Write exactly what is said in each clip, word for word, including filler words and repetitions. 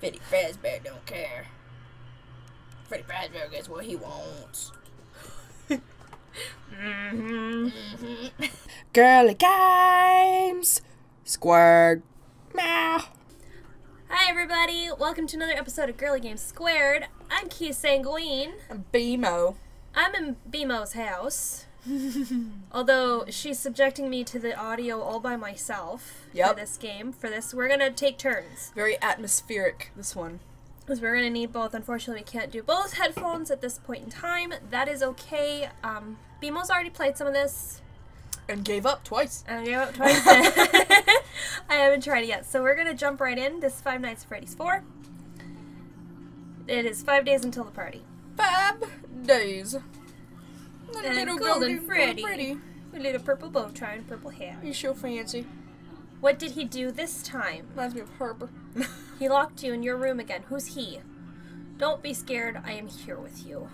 Freddy Fazbear don't care. Freddy Fazbear gets what he wants. Mm-hmm. Mm-hmm. Girly Games Squared. Meow. Hi everybody, welcome to another episode of Girly Games Squared. I'm KeaSanguine. I'm B M O. I'm in B M O's house. Although she's subjecting me to the audio all by myself. Yep. For this game. For this, we're gonna take turns. Very atmospheric, this one. Because we're gonna need both. Unfortunately, we can't do both headphones at this point in time. That is okay. Um, B M O's already played some of this. And gave up twice. And gave up twice. I haven't tried it yet. So we're gonna jump right in. This is Five Nights at Freddy's four. It is five days until the party. Five days. And and little golden, golden Freddy. Freddy. With little purple bow tie and purple hair. He's so fancy. What did he do this time? Reminds me of Herbert. He locked you in your room again. Who's he? Don't be scared. I am here with you.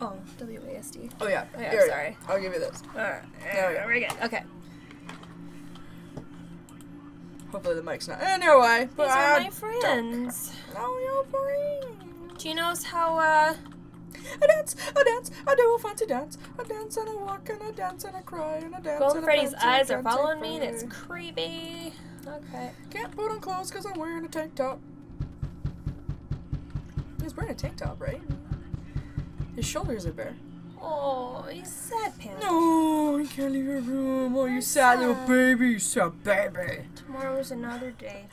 Oh, W A S D. Oh, yeah. Oh, yeah, I'm sorry. I'll give you this. All right. There we go. We're good. Okay. Hopefully the mic's not. Anyway. These but are I my friends. Oh, your friends. She knows how, uh... I dance, I dance, I do a fancy dance. I dance and I walk and I dance and I cry and I dance. Golden Freddy's eyes are following me and it's creepy. Okay. Can't put on clothes because I'm wearing a tank top. He's wearing a tank top, right? His shoulders are bare. Oh, he's sad, pants. No, you can't leave your room. Oh, you sad, sad little baby, you sad baby. Tomorrow's another day.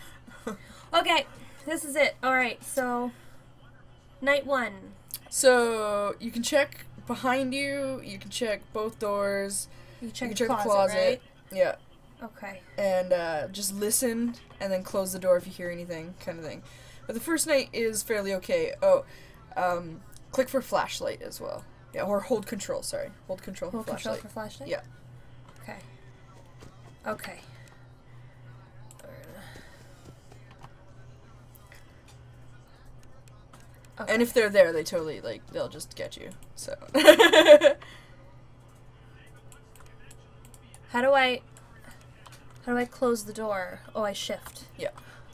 Okay, this is it. Alright, so night one. So, you can check behind you, you can check both doors, you can check, you can check the closet, the closet. Right? Yeah. Okay. And uh, just listen, and then close the door if you hear anything, kind of thing. But the first night is fairly okay. Oh, um, click for flashlight as well. Yeah, or hold control, sorry. Hold control for flashlight. Hold control for flashlight? Yeah. Okay. Okay. Okay. And if they're there, they totally, like, they'll just get you, so. How do I, how do I close the door? Oh, I shift. Yeah.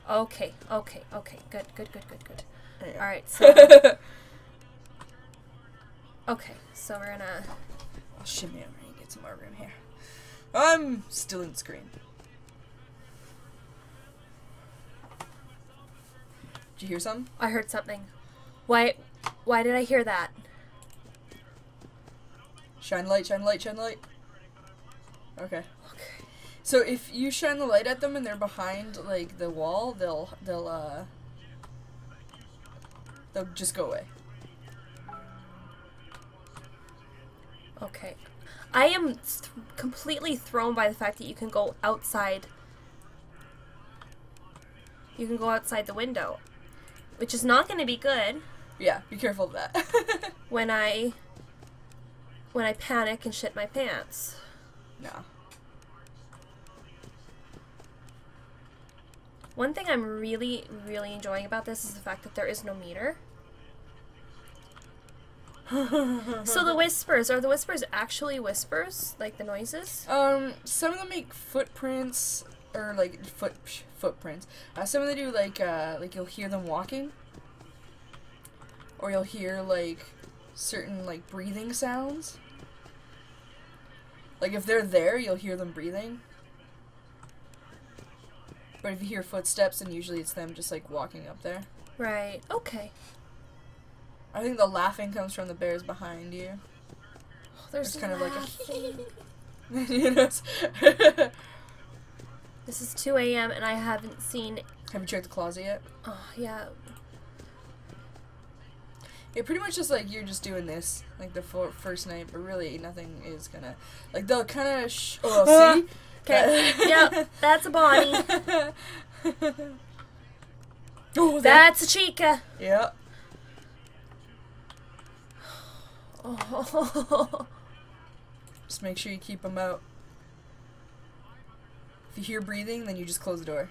Okay, okay, okay, good, good, good, good, good. Yeah. Alright, so. Okay, so we're gonna. I'll shimmy over and get some more room here. I'm still in screen. Did you hear something? I heard something. Why, why did I hear that? Shine light, shine light, shine light. Okay. Okay. So if you shine the light at them and they're behind like the wall, they'll they'll uh they'll just go away. Okay. I am th completely thrown by the fact that you can go outside. You can go outside the window, which is not going to be good. Yeah, be careful of that. when I, when I panic and shit my pants. No. One thing I'm really, really enjoying about this is the fact that there is no meter. So the whispers, are the whispers actually whispers? Like the noises? Um, some of them make footprints, or like foot, footprints. Uh, some of them do like, uh, like you'll hear them walking. Or you'll hear, like, certain, like, breathing sounds. Like, if they're there, you'll hear them breathing. But if you hear footsteps, then usually it's them just, like, walking up there. Right. Okay. I think the laughing comes from the bears behind you. Oh, there's kind of like a... you know, this is two A M and I haven't seen... Have you checked the closet yet? Oh, yeah. It pretty much just like you're just doing this, like the first night, but really nothing is gonna, like they'll kind of sh- oh, see? Okay, yep, that's a Bonnie. Oh, that's a Chica. Yep. Oh. Just make sure you keep them out. If you hear breathing, then you just close the door.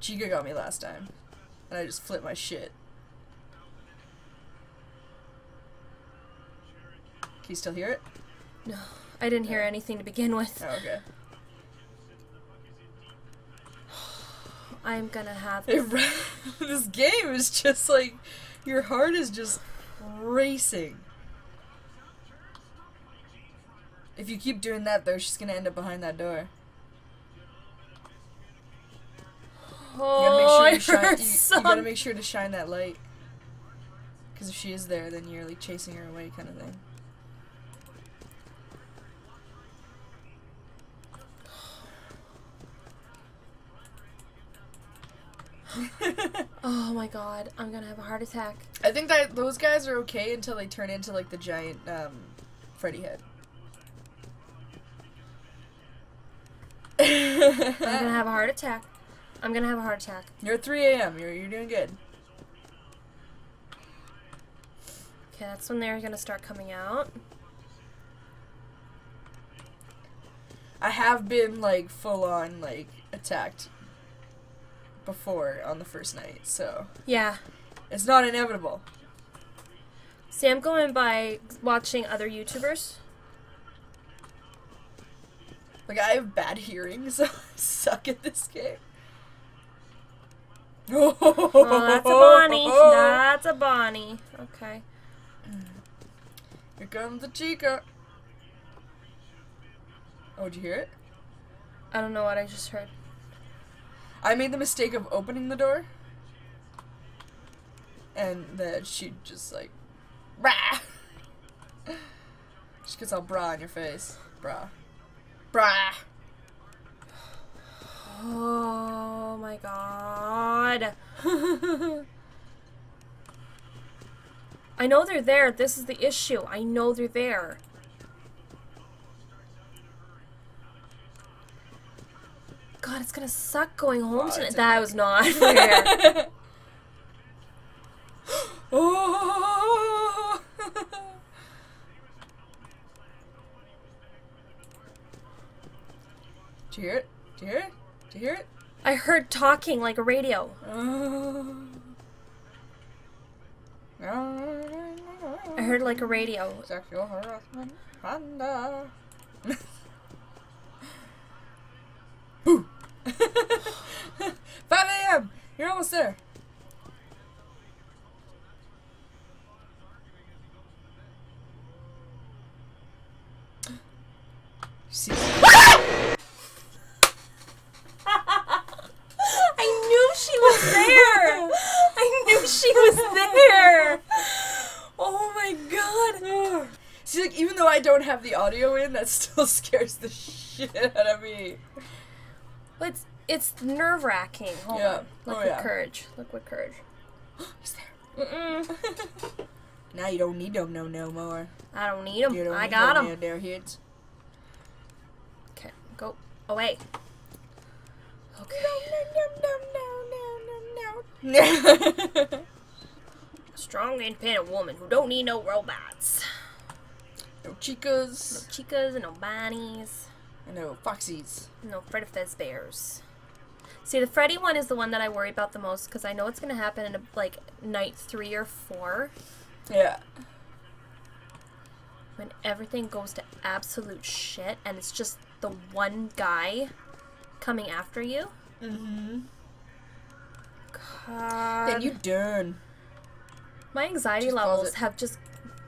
Chica got me last time, and I just flipped my shit. You still hear it? No, I didn't hear anything to begin with. Oh, okay. I'm gonna have it. This game is just like, your heart is just racing. If you keep doing that though, she's gonna end up behind that door. Oh, you gotta make sure, I heard shine, you, you gotta make sure to shine that light. Because if she is there, then you're like chasing her away kind of thing. Oh my god, I'm gonna have a heart attack. I think that those guys are okay until they turn into like the giant um, Freddy head. I'm gonna have a heart attack. I'm gonna have a heart attack. You're at three A M You're, you're doing good. Okay, that's when they're gonna start coming out. I have been like full on like attacked before on the first night, so yeah, it's not inevitable. See, I'm going by watching other YouTubers. Like, I have bad hearing, so I suck at this game. Oh, that's a Bonnie. That's a Bonnie. Okay. Here comes the Chica. Oh, did you hear it? I don't know what I just heard. I made the mistake of opening the door, and then she just like, rah. She gets all bra on your face, bra, bra. Oh my god! I know they're there. This is the issue. I know they're there. God, it's gonna suck going home oh, tonight. That was not fair. Oh. Do you hear it? Do you hear it? Do you hear it? I heard talking like a radio. Oh. I heard like a radio. Sexual harassment. Honda. Boo! five A M You're almost there. See? I knew she was there. I knew she was there. Oh my god. See, like, even though I don't have the audio in, that still scares the shit out of me. It's it's nerve wracking. Hold yeah. on. Look oh, with yeah. courage. Look with courage. He's there. Mm-mm. Now you don't need them no no more. I don't need them. Don't I need got them. They're hits. Okay, go away. Okay. No no no no no no no. Strong, independent woman who don't need no robots. No Chicas. No Chicas and no Bonnies. No Foxies. No Freddy Fazbears. See, the Freddy one is the one that I worry about the most because I know it's going to happen in like night three or four. Yeah. When everything goes to absolute shit and it's just the one guy coming after you. Mm-hmm. God. Then you done. My anxiety just levels have just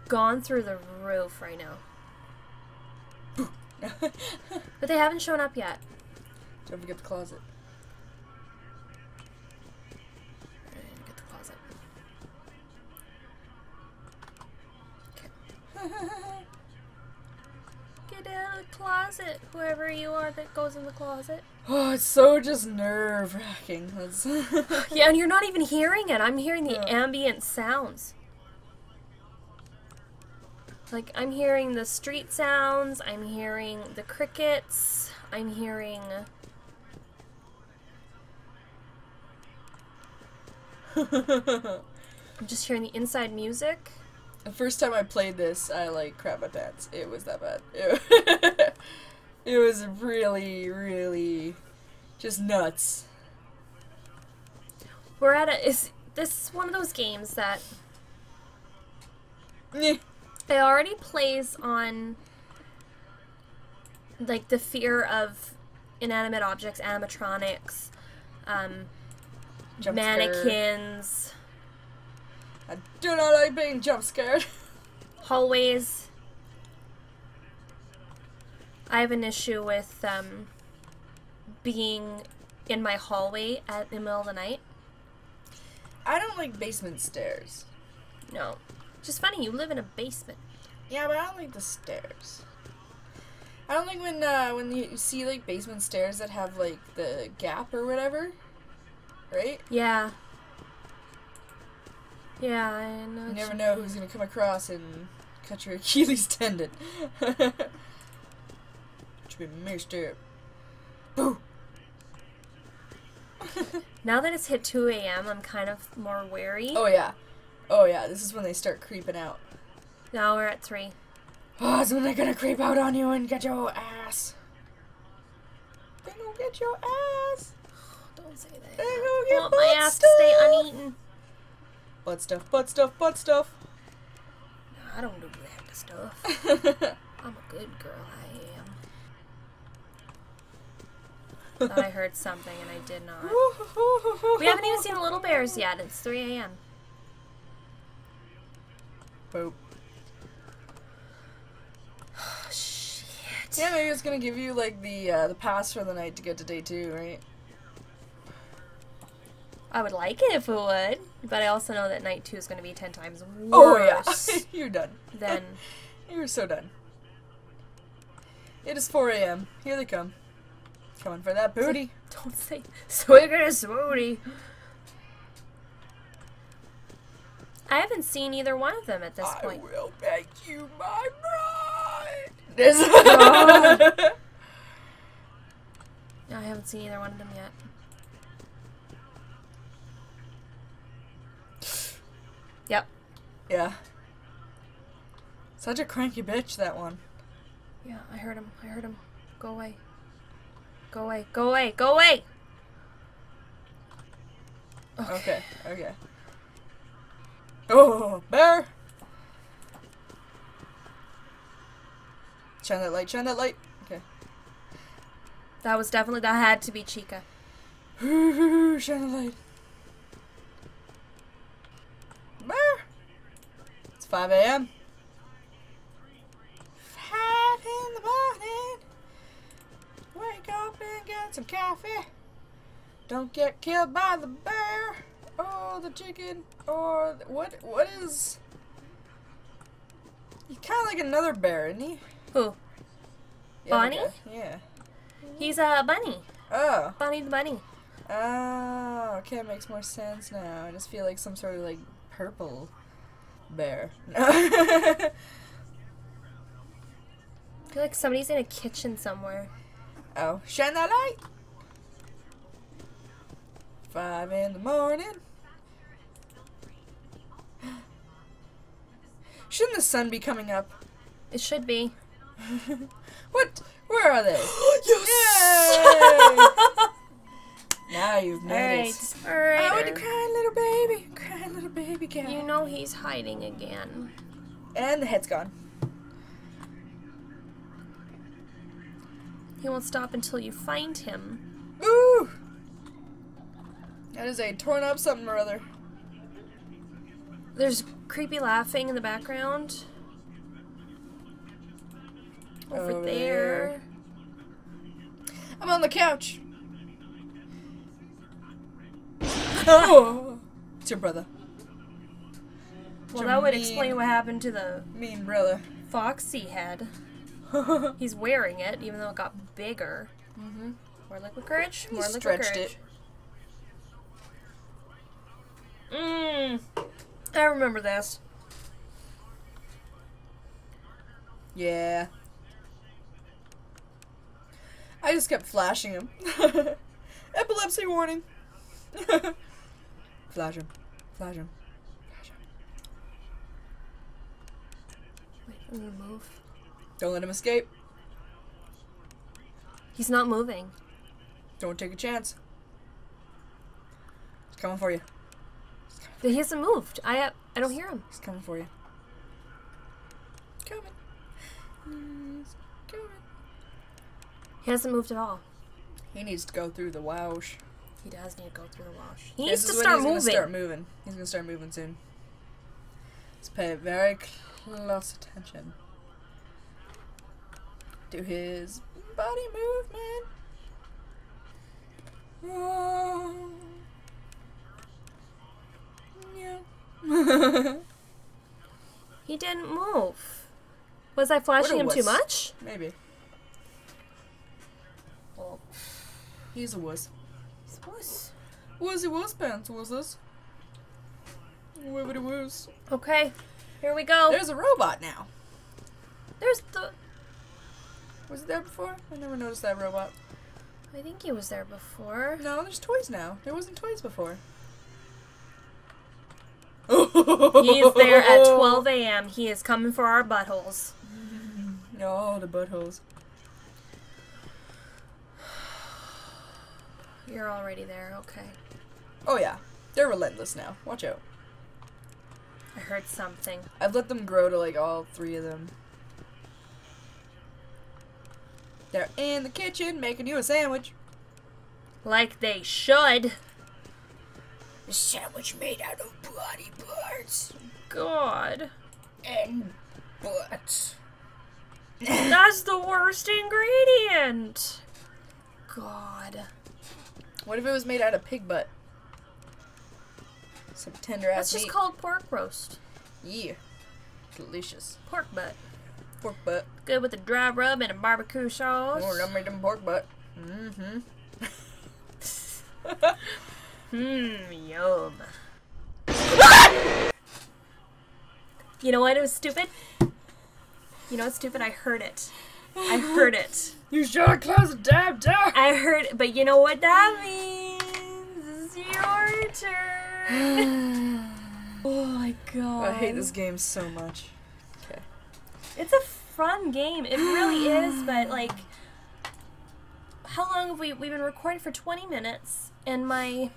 gone through the roof right now. But they haven't shown up yet. Don't forget the closet. And get the closet. Okay. Get out of the closet, whoever you are that goes in the closet. Oh, it's so just nerve-wracking. Yeah, and you're not even hearing it. I'm hearing the no. ambient sounds. Like, I'm hearing the street sounds, I'm hearing the crickets, I'm hearing... I'm just hearing the inside music. The first time I played this, I, like, crap my pants. It was that bad. It, it was really, really just nuts. We're at a... Is, this is one of those games that... It already plays on, like, the fear of inanimate objects, animatronics, um, jump mannequins. Scared. I do not like being jump scared. Hallways. I have an issue with um, being in my hallway at in the middle of the night. I don't like basement stairs. No. Just funny, you live in a basement. Yeah, but I don't like the stairs. I don't like when uh, when you see like basement stairs that have like the gap or whatever, right? Yeah. Yeah, I know. You never know who's gonna come across and cut your Achilles tendon. Should be messed up. Boo. Now that it's hit two A M, I'm kind of more wary. Oh yeah. Oh yeah, this is when they start creeping out. Now we're at three. Oh, it's when they're gonna creep out on you and get your ass. They're gonna get your ass. Don't say that. They're gonna get I want my ass stuff. to stay uneaten. Butt stuff, butt stuff, butt stuff. No, I don't do that kind of stuff. I'm a good girl, I am. Thought I heard something and I did not. We haven't even seen the little bears yet. It's three A M Boop. Oh, shit. Yeah, maybe it's gonna give you like the uh, the pass for the night to get to day two, right? I would like it if it would, but I also know that night two is gonna be ten times worse. Oh yeah, you're done. Then you're so done. It is four A M Here they come, coming for that booty. Don't say swig his booty. I haven't seen either one of them at this I point. I will make you my bride! This oh. No, I haven't seen either one of them yet. Yep. Yeah. Such a cranky bitch, that one. Yeah, I heard him. I heard him. Go away. Go away. Go away. Go away! Okay. Okay. Okay. Oh, bear! Shine that light, shine that light. Okay. That was definitely, that had to be Chica. Shine the light. Bear! It's five A M Five in the morning. Wake up and get some coffee. Don't get killed by the bear. Oh, the chicken, or oh, what? What is? He's kind of like another bear, isn't he? Who? Yeah, Bonnie? Yeah. He's a uh, bunny. Oh. Bonnie the bunny. Oh, okay, it makes more sense now. I just feel like some sort of like purple bear. I feel like somebody's in a kitchen somewhere. Oh, shine that light. Five in the morning. Shouldn't the sun be coming up? It should be. What? Where are they? Yes! Yay! Now you've made it. All right. I want to cry, little baby. Cry, little baby cat. You know he's hiding again. And the head's gone. He won't stop until you find him. Ooh! That is a torn up something or other. There's creepy laughing in the background. Over, Over there. there. I'm on the couch. Oh, it's your brother. Well, your that would mean, explain what happened to the mean brother Foxy head. He's wearing it, even though it got bigger. Mm-hmm. More liquid courage. More liquid courage. Stretched it. Mmm, I remember this. Yeah. I just kept flashing him. Epilepsy warning. Flash him. Flash him. Flash him. Wait, I'm gonna move. Don't let him escape. He's not moving. Don't take a chance. He's coming for you. He hasn't moved. I uh, I don't hear him. He's coming for you. Coming. He's coming. He hasn't moved at all. He needs to go through the wouch. He does need to go through the wash. He needs to start moving. He's gonna start moving. He's gonna start moving soon. Let's pay very close attention to his body movement. Oh. Yeah. He didn't move. Was I flashing him wuss. too much? Maybe. Oh. He's a wuss. He's a wuss. Wussy wuss pants, wusses. Wibbity woos. Okay, here we go. There's a robot now. There's the... Was it there before? I never noticed that robot. I think he was there before. No, there's toys now. There wasn't toys before. He's there at twelve A M He is coming for our buttholes. Oh, the buttholes. You're already there, okay. Oh yeah, they're relentless now. Watch out. I heard something. I've let them grow to like all three of them. They're in the kitchen making you a sandwich. Like they should. A sandwich made out of body parts. God. And butts. That's the worst ingredient. God. What if it was made out of pig butt? Some tender ass That's meat. Just called pork roast. Yeah. Delicious. Pork butt. Pork butt. Good with a dry rub and a barbecue sauce. Oh, yummy them pork butt. Mm-hmm. Mmm, yum. Ah! You know what? It was stupid. You know what's stupid? I heard it. I heard it. You should have closed the damn door. I heard it, but you know what that means? It's your turn. Oh my god. I hate this game so much. Okay. It's a fun game. It really is, but like... How long have we... We've been recording for twenty minutes, and my...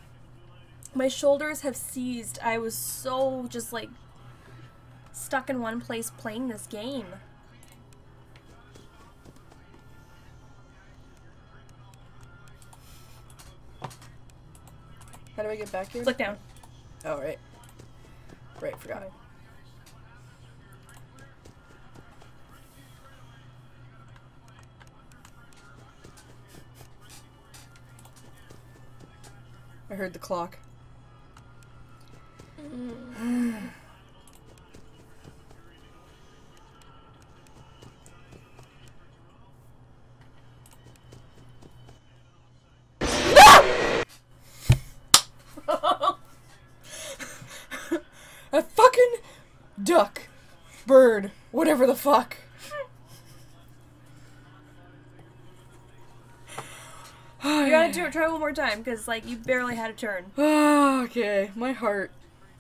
My shoulders have seized. I was so just like stuck in one place playing this game. How do I get back here? Look down. Oh, right. Right, forgot. Okay. I heard the clock. Mm. A fucking duck, bird, whatever the fuck. You gotta do it, try one more time, because like you barely had a turn. Oh, okay, my heart.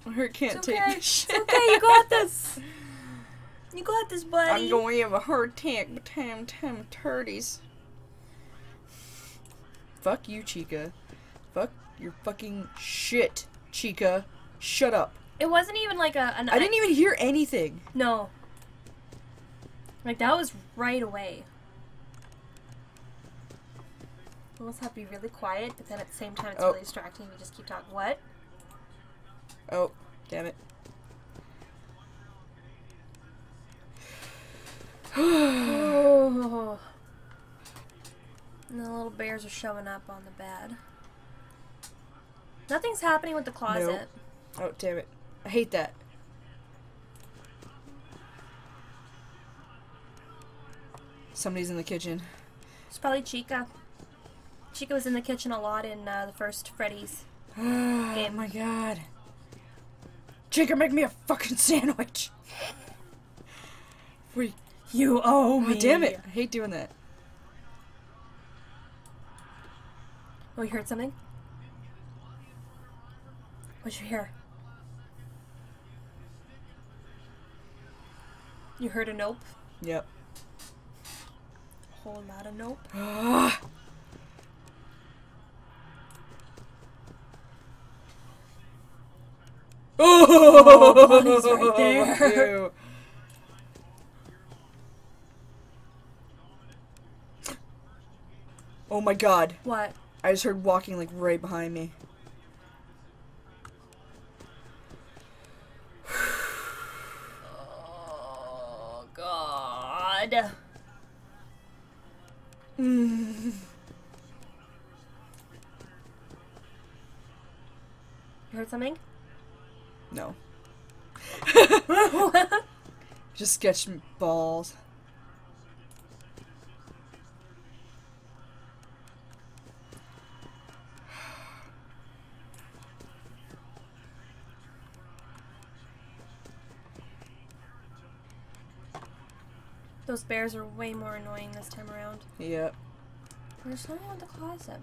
My heart can't it's okay. take this shit. It's okay, you got this. You got this, buddy. I'm going to have a hard tank by time time turdies. Fuck you, Chica. Fuck your fucking shit, Chica. Shut up. It wasn't even like a... An, I didn't even hear anything. No. Like, that was right away. You almost have to be really quiet, but then at the same time it's oh. really distracting. You just keep talking. What? Oh, damn it. Oh. And the little bears are showing up on the bed. Nothing's happening with the closet. Nope. Oh, damn it. I hate that. Somebody's in the kitchen. It's probably Chica. Chica was in the kitchen a lot in uh, the first Freddy's game. Oh my god. Chica, make me a fucking sandwich. Wait, you owe me. Oh, damn it. I hate doing that. Oh, you heard something? What'd you hear? You heard a nope? Yep. A whole lot of nope. Oh, Bonnie's right there. Oh my god. What? I just heard walking like right behind me. Oh God. Mm. You heard something? No. Just sketch balls. Those bears are way more annoying this time around. Yep. There's no one in the closet.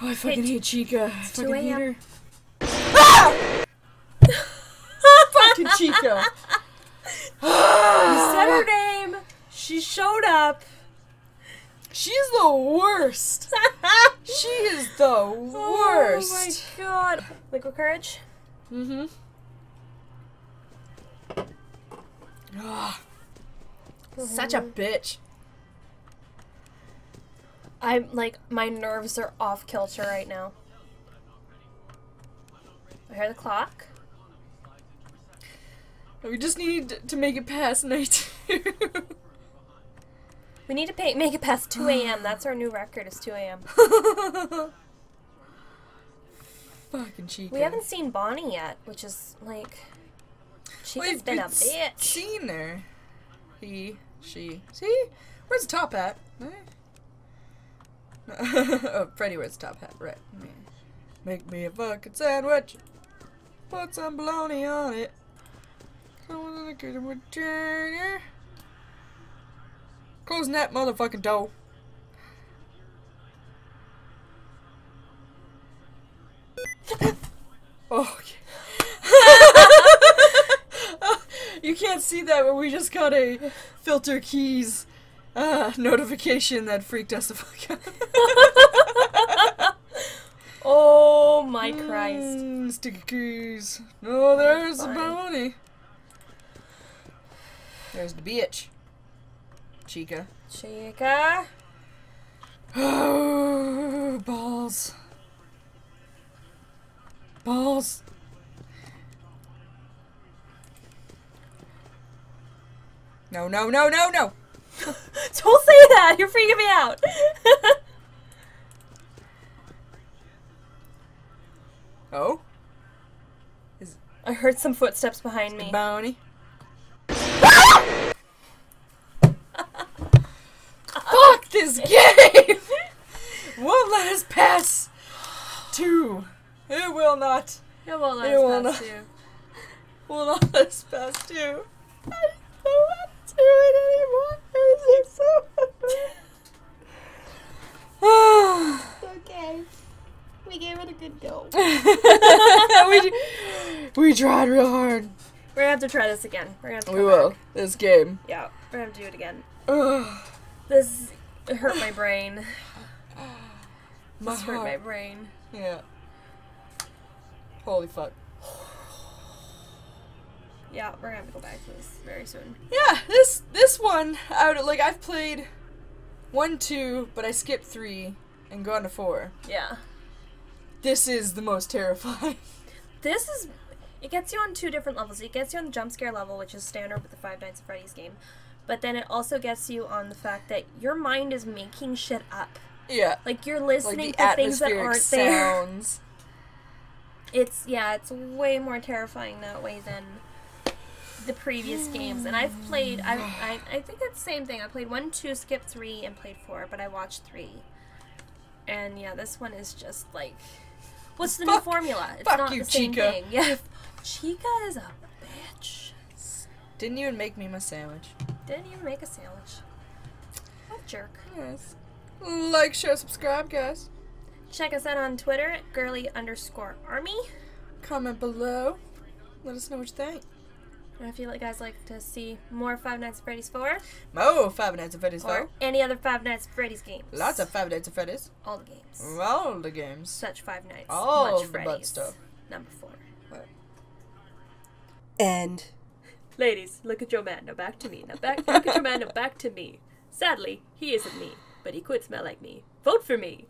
Oh, I fucking hate Chica. I fucking hate her. Ah! Fucking Chica. You said her name. She showed up. She's the worst. She is the worst. Oh my God. Liquid courage. Mm-hmm. Ugh. Such a bitch. I'm like, my nerves are off kilter right now. I hear the clock. We just need to make it past night two. We need to pay, make it past two A M That's our new record, is two A M Fucking Chica. We haven't seen Bonnie yet, which is like, she's well, been a bitch. Seen her. He, she, see, where's the top hat? Right. Oh, Freddy wears the top hat, right? Yeah. Make me a fucking sandwich. Put some bologna on it. I wanna look at him with Junior. Closing that motherfucking door. Oh, yeah. You can't see that, but we just got a filter keys uh, notification that freaked us the fuck out. Oh my Christ. Mm, sticky keys. Oh, there's the Bonnie. There's the bitch. Chica. Chica. Oh, balls. Balls. No, no, no, no, no. Don't say that. You're freaking me out. Oh? Is I heard some footsteps behind me. Bonnie. Fuck this game. Won't let us pass two. It will not. It will not. It will not. Will not let us pass two. I don't want to do it anymore. It is so annoying. Okay. We gave it a good go. we, we tried real hard. We're gonna have to try this again. We're gonna have to. We will. Back. This game. Yeah. We're gonna have to do it again. This hurt my brain. My this hurt heart. my brain. Yeah. Holy fuck. Yeah, we're gonna have to go back to this very soon. Yeah, this this one, I would, like, I've played one, two, but I skipped three and gone to four. Yeah. This is the most terrifying. This is, it gets you on two different levels. It gets you on the jump scare level, which is standard with the Five Nights at Freddy's game, but then it also gets you on the fact that your mind is making shit up. Yeah. Like, you're listening like to things that aren't sounds. there. It's, yeah, it's way more terrifying that way than the previous games. And I've played, I've, I I think it's the same thing. I played one, two, skipped three, and played four, but I watched three. And, yeah, this one is just, like, what's the fuck, new formula? It's fuck not you, the same Chica. thing. Yeah. Chica is a bitch. Didn't even make me my sandwich. Didn't even make a sandwich. What a jerk. Yes. Like, share, subscribe, guys. Check us out on Twitter at girly underscore army. Comment below. Let us know what you think. And if you guys like to see more Five Nights at Freddy's four. More Five Nights at Freddy's four. Any other Five Nights at Freddy's games. Lots of Five Nights at Freddy's. All the games. All the games. Such Five Nights. All much the Freddy's. butt stuff. Number four. What? And... Ladies, look at your man. Now back to me. Now back. Look at your man. Now back to me. Sadly, he isn't me, but he could smell like me. Vote for me.